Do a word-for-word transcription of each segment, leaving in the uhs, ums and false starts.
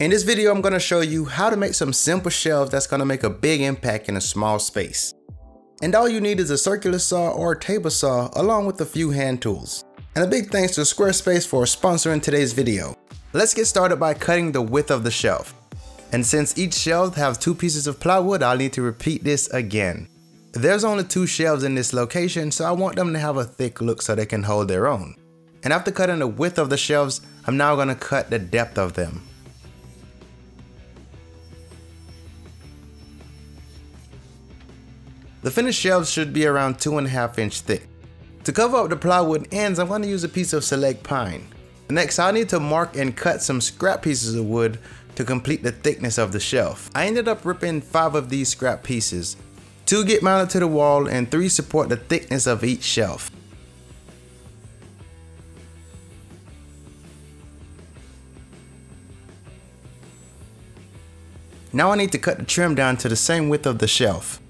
In this video, I'm gonna show you how to make some simple shelves that's gonna make a big impact in a small space. And all you need is a circular saw or table saw along with a few hand tools. And a big thanks to Squarespace for sponsoring today's video. Let's get started by cutting the width of the shelf. And since each shelf has two pieces of plywood, I'll need to repeat this again. There's only two shelves in this location, so I want them to have a thick look so they can hold their own. And after cutting the width of the shelves, I'm now gonna cut the depth of them. The finished shelves should be around two and a half inch thick. To cover up the plywood ends, I'm gonna use a piece of select pine. Next, I'll need to mark and cut some scrap pieces of wood to complete the thickness of the shelf. I ended up ripping five of these scrap pieces. Two get mounted to the wall and three support the thickness of each shelf. Now I need to cut the trim down to the same width of the shelf.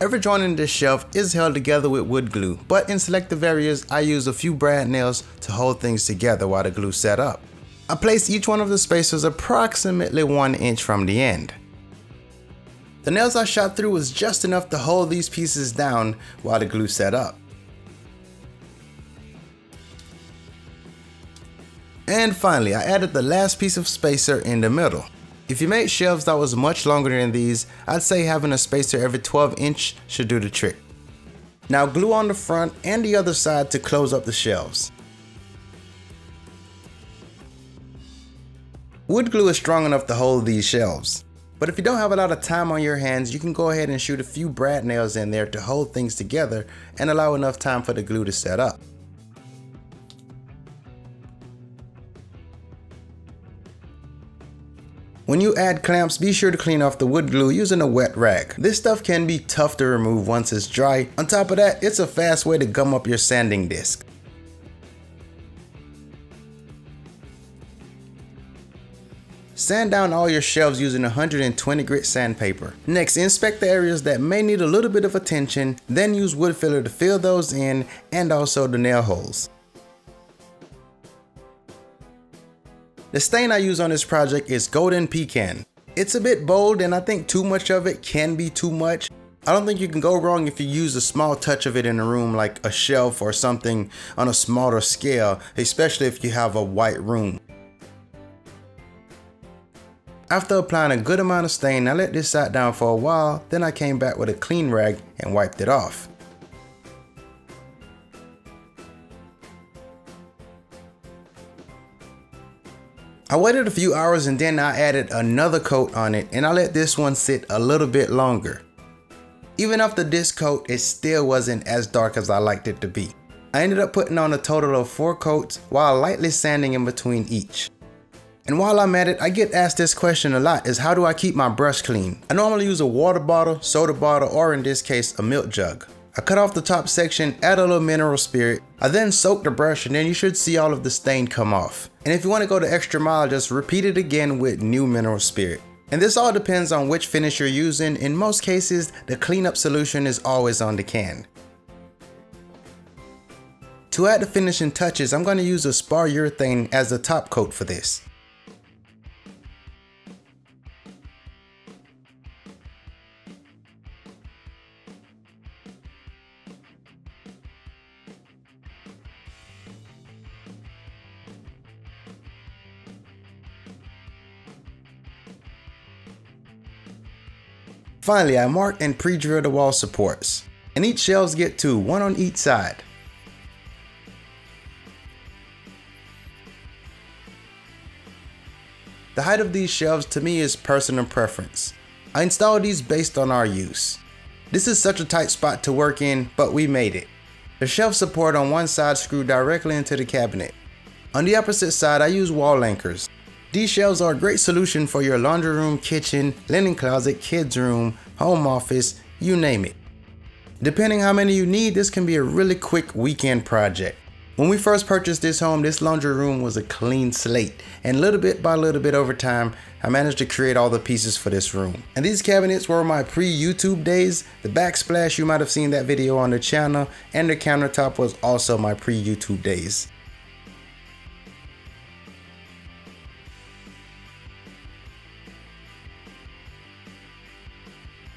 Every joint in this shelf is held together with wood glue, but in selective areas I use a few brad nails to hold things together while the glue set up. I placed each one of the spacers approximately one inch from the end. The nails I shot through was just enough to hold these pieces down while the glue set up. And finally, I added the last piece of spacer in the middle. If you made shelves that was much longer than these, I'd say having a spacer every twelve inch should do the trick. Now glue on the front and the other side to close up the shelves. Wood glue is strong enough to hold these shelves, but if you don't have a lot of time on your hands, you can go ahead and shoot a few brad nails in there to hold things together and allow enough time for the glue to set up. When you add clamps, be sure to clean off the wood glue using a wet rag. This stuff can be tough to remove once it's dry. On top of that, it's a fast way to gum up your sanding disc. Sand down all your shelves using one hundred twenty grit sandpaper. Next, inspect the areas that may need a little bit of attention, then use wood filler to fill those in and also the nail holes. The stain I use on this project is Golden Pecan. It's a bit bold and I think too much of it can be too much. I don't think you can go wrong if you use a small touch of it in a room like a shelf or something on a smaller scale, especially if you have a white room. After applying a good amount of stain, I let this side down for a while, then I came back with a clean rag and wiped it off. I waited a few hours and then I added another coat on it and I let this one sit a little bit longer. Even after this coat, it still wasn't as dark as I liked it to be. I ended up putting on a total of four coats while lightly sanding in between each. And while I'm at it, I get asked this question a lot, is how do I keep my brush clean? I normally use a water bottle, soda bottle, or in this case, a milk jug. I cut off the top section, add a little mineral spirit. I then soak the brush and then you should see all of the stain come off. And if you want to go the extra mile, just repeat it again with new mineral spirit. And this all depends on which finish you're using. In most cases, the cleanup solution is always on the can. To add the finishing touches, I'm going to use a spar urethane as the top coat for this. Finally, I mark and pre-drill the wall supports, and each shelves get two, one on each side. The height of these shelves to me is personal preference. I installed these based on our use. This is such a tight spot to work in, but we made it. The shelf support on one side screwed directly into the cabinet. On the opposite side, I use wall anchors. These shelves are a great solution for your laundry room, kitchen, linen closet, kids room, home office, you name it. Depending how many you need, this can be a really quick weekend project. When we first purchased this home, this laundry room was a clean slate, and little bit by little bit over time, I managed to create all the pieces for this room. And these cabinets were my pre-YouTube days, the backsplash, you might have seen that video on the channel, and the countertop was also my pre-YouTube days.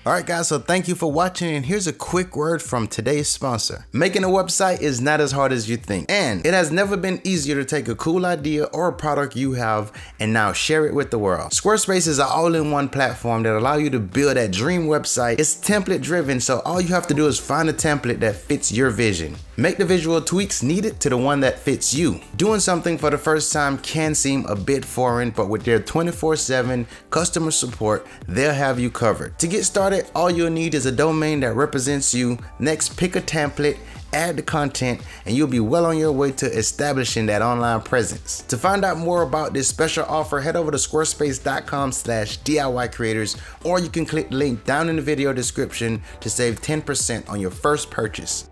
Alright guys, so thank you for watching, and here's a quick word from today's sponsor. Making a website is not as hard as you think, and it has never been easier to take a cool idea or a product you have and now share it with the world. Squarespace is an all-in-one platform that allows you to build that dream website. It's template driven, so all you have to do is find a template that fits your vision. Make the visual tweaks needed to the one that fits you. Doing something for the first time can seem a bit foreign, but with their twenty-four seven customer support, they'll have you covered. To get started, all you'll need is a domain that represents you. Next, pick a template, add the content, and you'll be well on your way to establishing that online presence. To find out more about this special offer, head over to squarespace dot com slash D I Y creators, or you can click the link down in the video description to save ten percent on your first purchase.